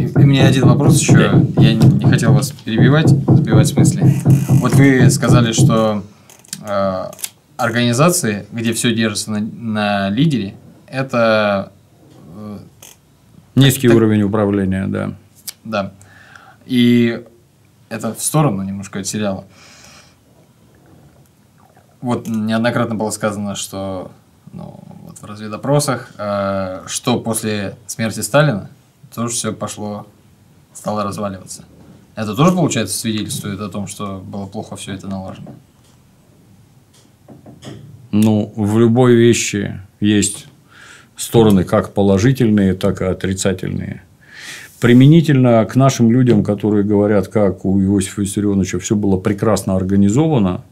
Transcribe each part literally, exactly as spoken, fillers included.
И у меня один вопрос еще. Я не, не хотел вас перебивать, сбивать с мысли. Вот вы сказали, что э, организации, где все держится на, на лидере, это... Э, Низкий так, уровень так, управления, да. Да. И это в сторону немножко от сериала. Вот неоднократно было сказано, что ну, вот в разведопросах, э, что после смерти Сталина тоже все пошло, стало разваливаться. Это тоже, получается, свидетельствует о том, что было плохо все это налажено? Ну, в любой вещи есть стороны как положительные, так и отрицательные. Применительно к нашим людям, которые говорят, как у Иосифа Виссарионовича все было прекрасно организовано,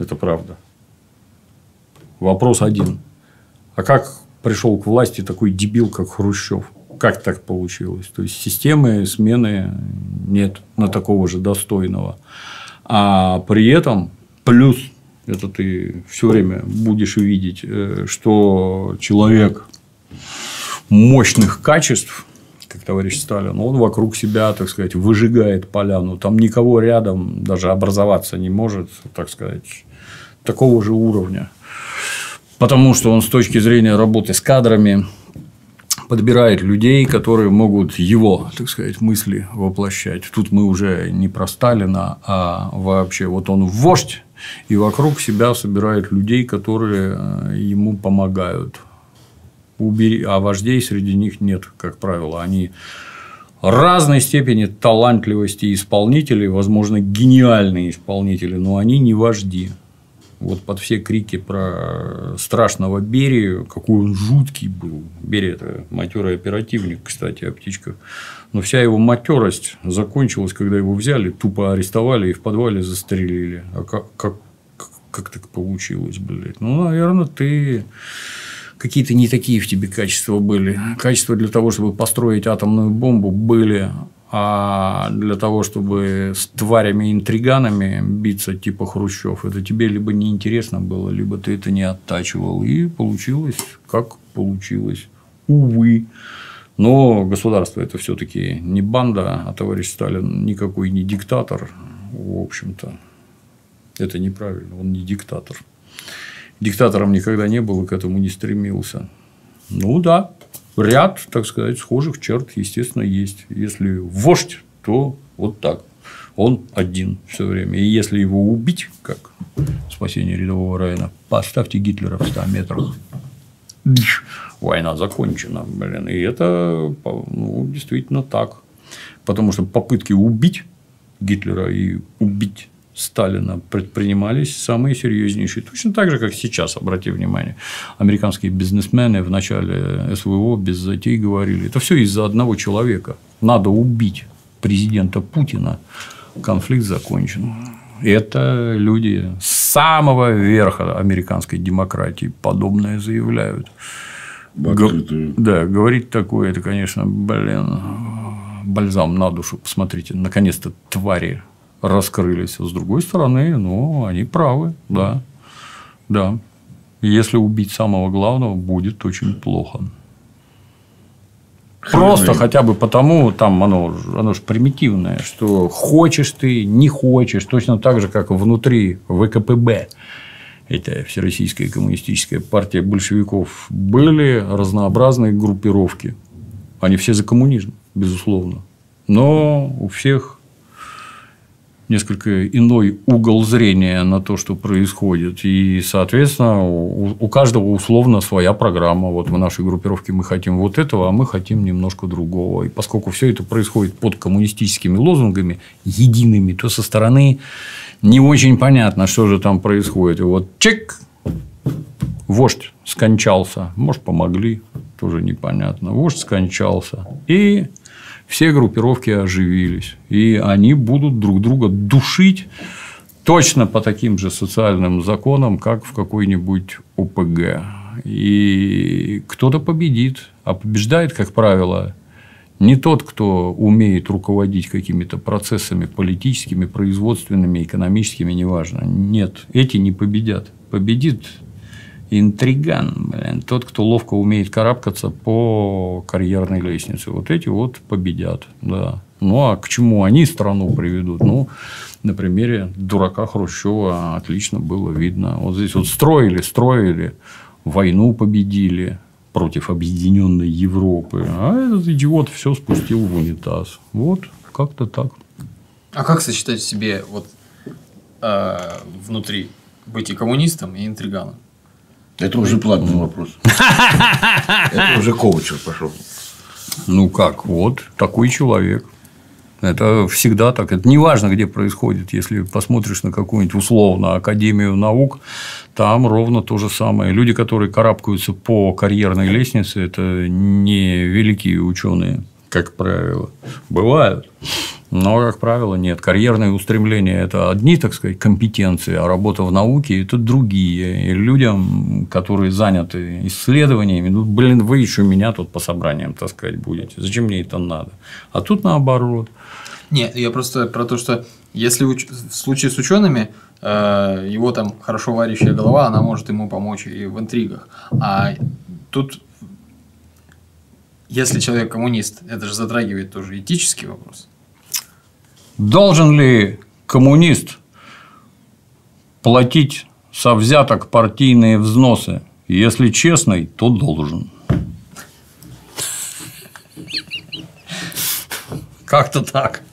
это правда. Вопрос один. А как пришел к власти такой дебил, как Хрущев? Как так получилось? То есть, системы смены нет на такого же достойного. А при этом, плюс, это ты все время будешь видеть, что человек мощных качеств, как товарищ Сталин, он вокруг себя, так сказать, выжигает поляну. Там никого рядом даже образоваться не может, так сказать, такого же уровня. Потому что он с точки зрения работы с кадрами подбирает людей, которые могут его, так сказать, мысли воплощать. Тут мы уже не про Сталина, а вообще вот он вождь, и вокруг себя собирает людей, которые ему помогают. А вождей среди них нет, как правило. Они разной степени талантливости исполнителей, возможно, гениальные исполнители, но они не вожди. Вот под все крики про страшного Берию, какой он жуткий был. Берия – это матерый оперативник, кстати, о птичках. Но вся его матерость закончилась, когда его взяли, тупо арестовали и в подвале застрелили. А как, как, как так получилось, блядь? Ну, наверное, ты… Какие-то не такие в тебе качества были. Качества для того, чтобы построить атомную бомбу, были. А для того, чтобы с тварями-интриганами биться типа Хрущев, это тебе либо неинтересно было, либо ты это не оттачивал. И получилось, как получилось. Увы. Но государство – это все-таки не банда, а товарищ Сталин никакой не диктатор. В общем-то, это неправильно, он не диктатор. Диктатором никогда не был и к этому не стремился. Ну, да. Ряд, так сказать, схожих черт, естественно, есть. Если вождь, то вот так. Он один все время. И если его убить, как спасение рядового Райана, поставьте Гитлера в ста метрах. Война закончена. Блин. И это, ну, действительно так. Потому что попытки убить Гитлера и убить Сталина предпринимались самые серьезнейшие. Точно так же, как сейчас, обрати внимание. Американские бизнесмены в начале СВО без затей говорили, это все из-за одного человека. Надо убить президента Путина, конфликт закончен. Это люди с самого верха американской демократии подобное заявляют. Г... Да, говорить такое, это, конечно, блин, бальзам на душу. Посмотрите, наконец-то твари раскрылись. С другой стороны, ну, они правы, да. Да. Если убить самого главного, будет очень плохо. Хрен Просто и... хотя бы потому, там оно, оно же примитивное, что хочешь ты, не хочешь, точно так же, как внутри вэ ка пэ бэ. Это Всероссийская коммунистическая партия большевиков. Были разнообразные группировки. Они все за коммунизм, безусловно. Но у всех несколько иной угол зрения на то, что происходит. И, соответственно, у каждого условно своя программа. Вот в нашей группировке мы хотим вот этого, а мы хотим немножко другого. И поскольку все это происходит под коммунистическими лозунгами едиными, то со стороны не очень понятно, что же там происходит. И вот чик, вождь скончался. Может, помогли, тоже непонятно. Вождь скончался. И все группировки оживились, и они будут друг друга душить точно по таким же социальным законам, как в какой-нибудь о пэ гэ. И кто-то победит, а побеждает, как правило, не тот, кто умеет руководить какими-то процессами политическими, производственными, экономическими, неважно. Нет, эти не победят. Победит интриган, блин, тот, кто ловко умеет карабкаться по карьерной лестнице. Вот эти вот победят, да. Ну, а к чему они страну приведут? Ну, на примере дурака Хрущева отлично было видно. Вот здесь вот строили, строили, войну победили против объединенной Европы. А этот идиот все спустил в унитаз. Вот, как-то так. А как сочетать в себе вот, э, внутри быть и коммунистом, и интриганом? Это уже платный вопрос. Это уже коучер пошел. Ну, как? Вот такой человек. Это всегда так. Это неважно, где происходит. Если посмотришь на какую-нибудь условно академию наук, там ровно то же самое. Люди, которые карабкаются по карьерной лестнице, это не великие ученые, как правило. Бывают. Но, как правило, нет. Карьерные устремления – это одни, так сказать, компетенции, а работа в науке – это другие. И людям, которые заняты исследованиями, ну, блин, вы еще меня тут по собраниям таскать будете. Зачем мне это надо? А тут наоборот. Нет, я просто про то, что если уч... в случае с учеными его там хорошо варящая голова, она может ему помочь и в интригах. А тут, если человек коммунист, это же затрагивает тоже этический вопрос. Должен ли коммунист платить со взяток партийные взносы? Если честный, то должен. Как-то так.